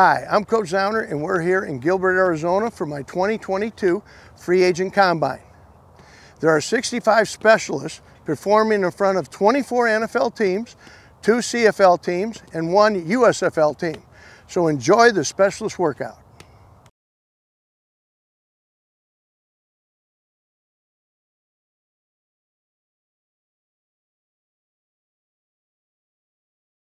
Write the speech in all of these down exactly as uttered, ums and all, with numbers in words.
Hi, I'm Coach Zauner, and we're here in Gilbert, Arizona for my twenty twenty-two Free Agent Combine. There are sixty-five specialists performing in front of twenty-four N F L teams, two C F L teams, and one U S F L team. So enjoy the specialist workout.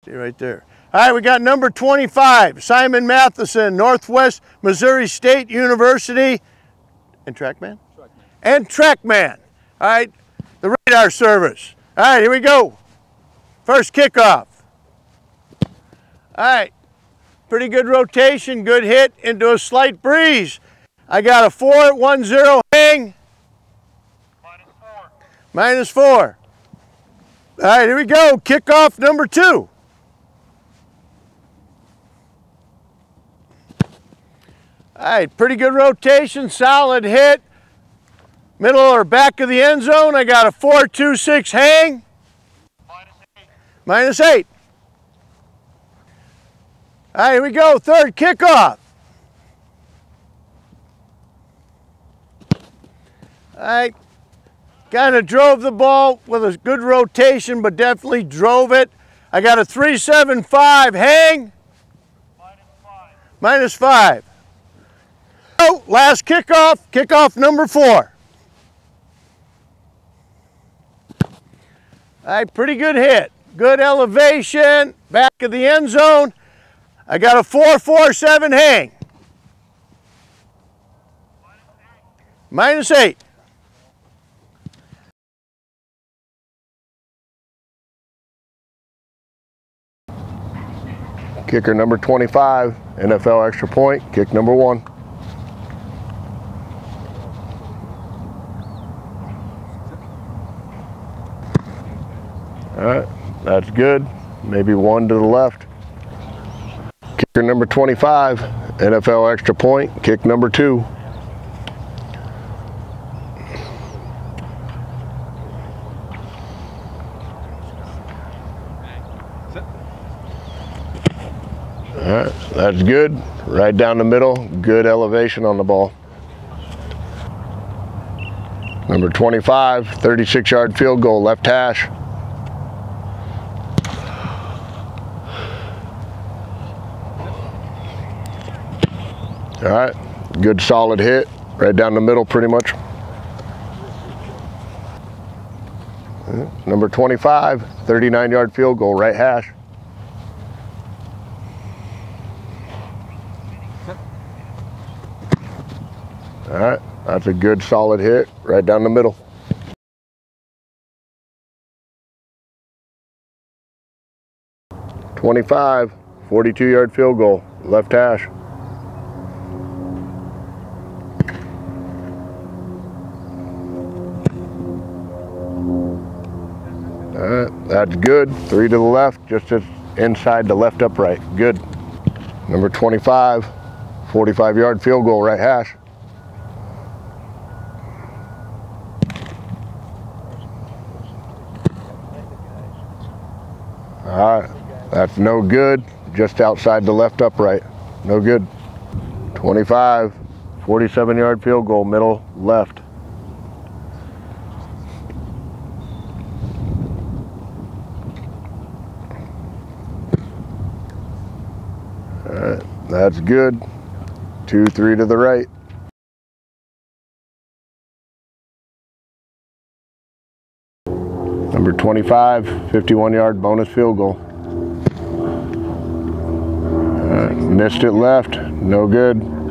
See right there. All right, we got number twenty-five, Simon Mathiesen, Northwest Missouri State University, and Trackman? Trackman. And Trackman. All right, the radar service. All right, here we go. First kickoff. All right, pretty good rotation, good hit into a slight breeze. I got a four, one, zero, hang. Minus four. Minus four. All right, here we go. Kickoff number two. All right, pretty good rotation, solid hit. Middle or back of the end zone, I got a four two six hang. Minus eight. Minus eight. All right, here we go, third kickoff. All right, kind of drove the ball with a good rotation, but definitely drove it. I got a three seven five hang. Minus five. Minus five. Oh, last kickoff, kickoff number four. All right, pretty good hit. Good elevation, back of the end zone. I got a four four seven hang. Minus eight. Minus eight. Kicker number twenty-five, N F L extra point, kick number one. All right, that's good. Maybe one to the left. Kicker number twenty-five, N F L extra point, kick number two. All right, that's good. Right down the middle, good elevation on the ball. Number twenty-five, thirty-six yard field goal, left hash. All right, good solid hit, right down the middle pretty much. Number twenty-five, thirty-nine yard field goal, right hash. All right, that's a good solid hit, right down the middle. twenty-five, forty-two yard field goal, left hash. That's good, three to the left, just inside the left upright, good. Number twenty-five, forty-five yard field goal, right hash. All right, that's no good, just outside the left upright, no good. twenty-five, forty-seven yard field goal, middle left. That's good. Two, three to the right. Number twenty-five, fifty-one yard bonus field goal. All right, missed it left, no good.